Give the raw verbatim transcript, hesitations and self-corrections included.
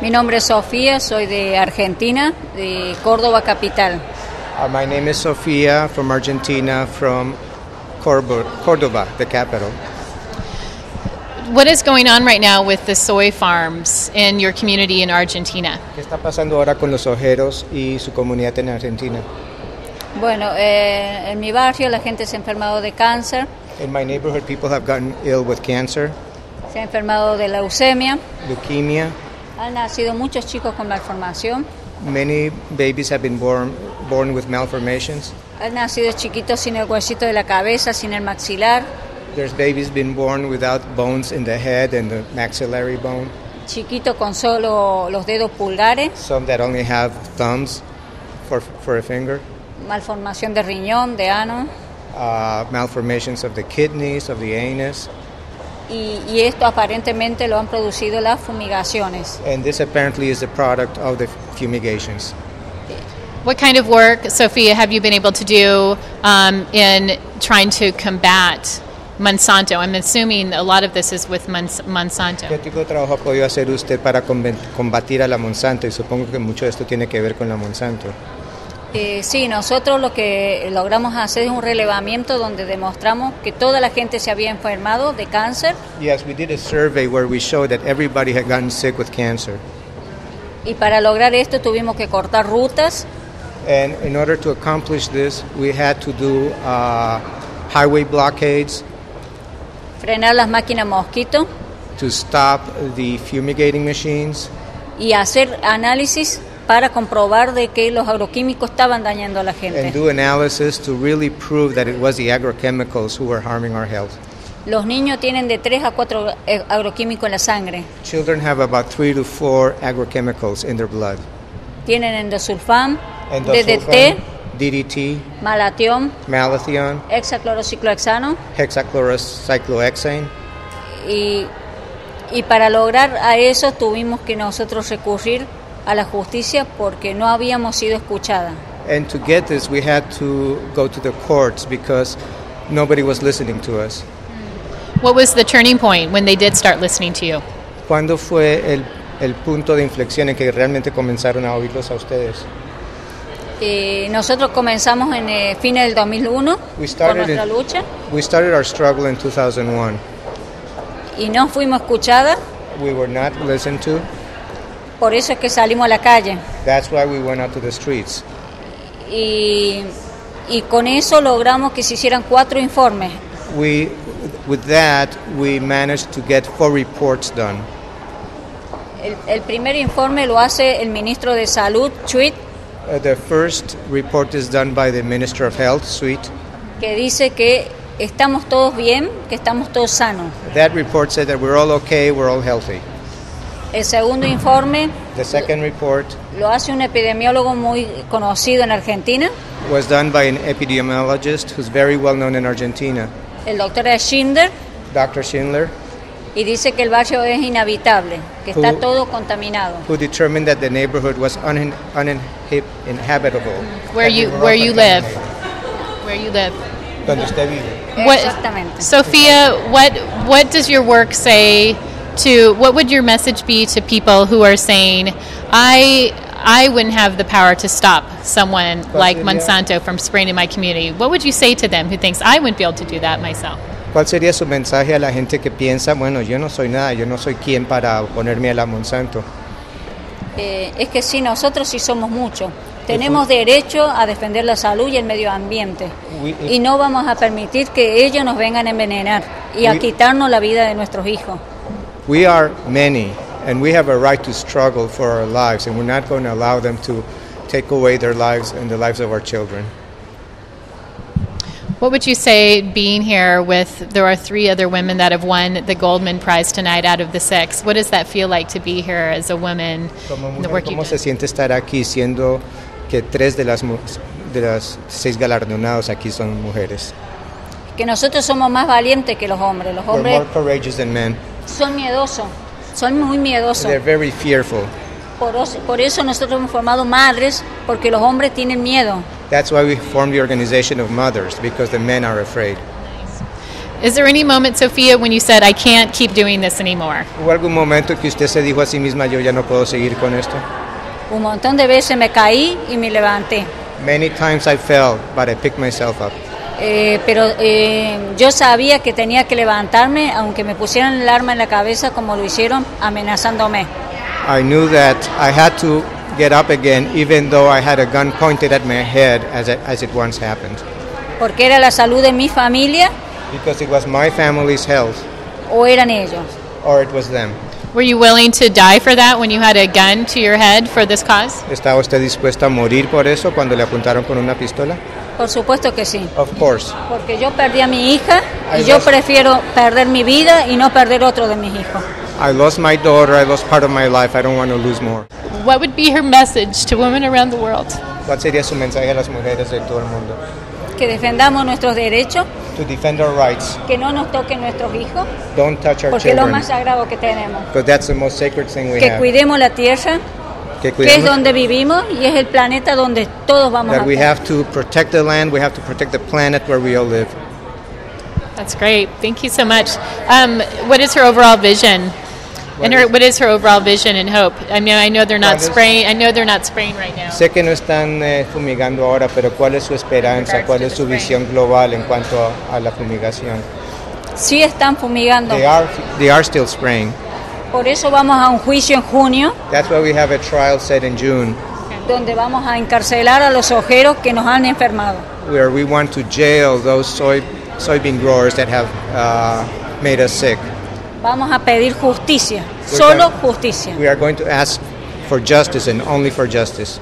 Mi nombre es Sofía, soy de Argentina, de Córdoba capital. Uh, my name is Sofía from Argentina, from Córdoba, Córdoba, the capital. What is going on right now with the soy farms in your community in Argentina? ¿Qué está pasando ahora con los sojeros y su comunidad en Argentina? Bueno, eh, en mi barrio la gente se ha enfermado de cáncer. In my neighborhood, people have gotten ill with cancer. Se ha enfermado de leucemia. Leukemia. Han nacido muchos chicos con malformación. Many babies have been born born with malformations. Han nacido chiquitos sin el huesito de la cabeza, sin el maxilar. There's babies been born without bones in the head and the maxillary bone. Chiquitos con solo los dedos pulgares. Some that only have thumbs for for a finger. Malformación de riñón, de ano. Uh, malformations of the kidneys, of the anus. Y, y esto aparentemente lo han producido las fumigaciones. And this apparently is the product of the fumigations. What kind of work, Sofía, have you been able to do um, in trying to combat Monsanto? I'm assuming a lot of this is with Monsanto. ¿Qué tipo de trabajo ha podido hacer usted para combatir a la Monsanto? Y supongo que mucho de esto tiene que ver con la Monsanto. Eh, sí, nosotros lo que logramos hacer es un relevamiento donde demostramos que toda la gente se había enfermado de cáncer. Yes, we did a survey where we showed that everybody had gotten sick with cancer. Y para lograr esto tuvimos que cortar rutas. And in order to accomplish this, we had to do uh, highway blockades. Frenar las máquinas mosquito. To stop the fumigating machines. Y hacer análisis para comprobar de que los agroquímicos estaban dañando a la gente. And do analysis to really prove that it was the agrochemicals who were harming our health. Los niños tienen de tres a cuatro agroquímicos en la sangre. Children have about three to four agrochemicals in their blood. Tienen endosulfán, D D T, D D T, malatión, malathion, hexaclorociclohexano, hexachlorocyclohexane. Y y para lograr a eso tuvimos que nosotros recurrir a la justicia porque no habíamos sido escuchada. And to get this, we had to go to the courts because nobody was listening to us. What was the turning point when they did start listening to you? ¿Cuándo fue el el punto de inflexión en que realmente comenzaron a oírlos a ustedes? Eh, nosotros comenzamos en eh, fines del dos mil uno con nuestra lucha. We started our struggle in two thousand one. Y no fuimos escuchadas. We were not listened to. Por eso es que salimos a la calle. That's why we went out to the streets. Y, y con eso logramos que se hicieran cuatro informes. We, with that, we managed to get four reports done. El, el primer informe lo hace el ministro de Salud, Chui. Uh, the first report is done by the Minister of Health, Chui. Que dice que estamos todos bien, que estamos todos sanos. That report said that we're all okay, we're all healthy. El segundo informe The second report lo hace un epidemiólogo muy conocido en Argentina. Was done by an epidemiologist who's very well known in Argentina. El doctor Schindler. Doctor Schindler. Y dice que el barrio es inhabitable, que who, está todo contaminado. Who determined that the neighborhood was unin, uninhabitable. Where you where you live. Where you live. Donde usted vive. What, Exactamente. Sofía, what what does your work say? To what would your message be to people who are saying, I I wouldn't have the power to stop someone like Monsanto from spraying in my community? What would you say to them who thinks I wouldn't be able to do that myself? ¿Cuál sería su mensaje a la gente que piensa, bueno, yo no soy nada, yo no soy quien para oponerme a la Monsanto? Eh, es que sí, nosotros sí somos muchos. Tenemos derecho a defender la salud y el medio ambiente. We, if, y no vamos a permitir que ellos nos vengan a envenenar y a we, quitarnos la vida de nuestros hijos. We are many, and we have a right to struggle for our lives, and we're not going to allow them to take away their lives and the lives of our children. What would you say, being here with, there are three other women that have won the Goldman Prize tonight out of the six, what does that feel like to be here as a woman? Como mujer, the work ¿Cómo se siente estar aquí, siendo que tres de las, de las seis galardonados aquí son mujeres? Que nosotros somos más valientes que los hombres. Los hombres We're more courageous than men. Son miedosos, son muy miedosos. They're very fearful. Por, os, por eso nosotros hemos formado madres, porque los hombres tienen miedo. That's why we formed the organization of mothers, because the men are afraid. Nice. Is there any moment, Sofía, when you said, I can't keep doing this anymore? ¿Hubo algún momento que usted se dijo a sí misma, yo ya no puedo seguir con esto? Un montón de veces me caí y me levanté. Many times I fell, but I picked myself up. Eh, pero eh, yo sabía que tenía que levantarme, aunque me pusieran el arma en la cabeza como lo hicieron, amenazándome. I knew that I had to get up again, even though I had a gun pointed at my head, as it, as it once happened. Porque era la salud de mi familia. Because it was my family's health. O eran ellos. Or it was them. Were you willing to die for that when you had a gun to your head for this cause? ¿Estaba usted dispuesta a morir por eso cuando le apuntaron con una pistola? Por supuesto que sí. Of course. Porque yo perdí a mi hija y I yo lost... prefiero perder mi vida y no perder otro de mis hijos. I lost my daughter, I lost part of my life, I don't want to lose more. What would be her message to women around the world? ¿Cuál sería su mensaje a las mujeres de todo el mundo? Que defendamos nuestros derechos. To defend our rights. Que no nos toquen nuestros hijos. Don't touch our porque children. Porque es lo más sagrado que tenemos. That's the most sacred thing we que have. Cuidemos la tierra, que, cuidemos, que es donde vivimos y es el planeta donde todos vamos that a vivir. We have to protect the land, we have to protect the planet where we all live. That's great. Thank you so much. Um, what is her overall vision? And her, what is her overall vision and hope? I mean, I know they're not spraying. I know they're not spraying right now. Sé que no están eh, fumigando ahora, pero ¿cuál es su esperanza? ¿Cuál es su visión global en cuanto a, a la fumigación? Sí están fumigando. They are, they are still spraying. Por eso vamos a un juicio en junio. That's why we have a trial set in June. Okay. Donde vamos a encarcelar a los ojeros que nos han enfermado. Where we want to jail those soy, soybean growers that have uh, made us sick. Vamos a pedir justicia, solo justicia. We are going to ask for justice and only for justice.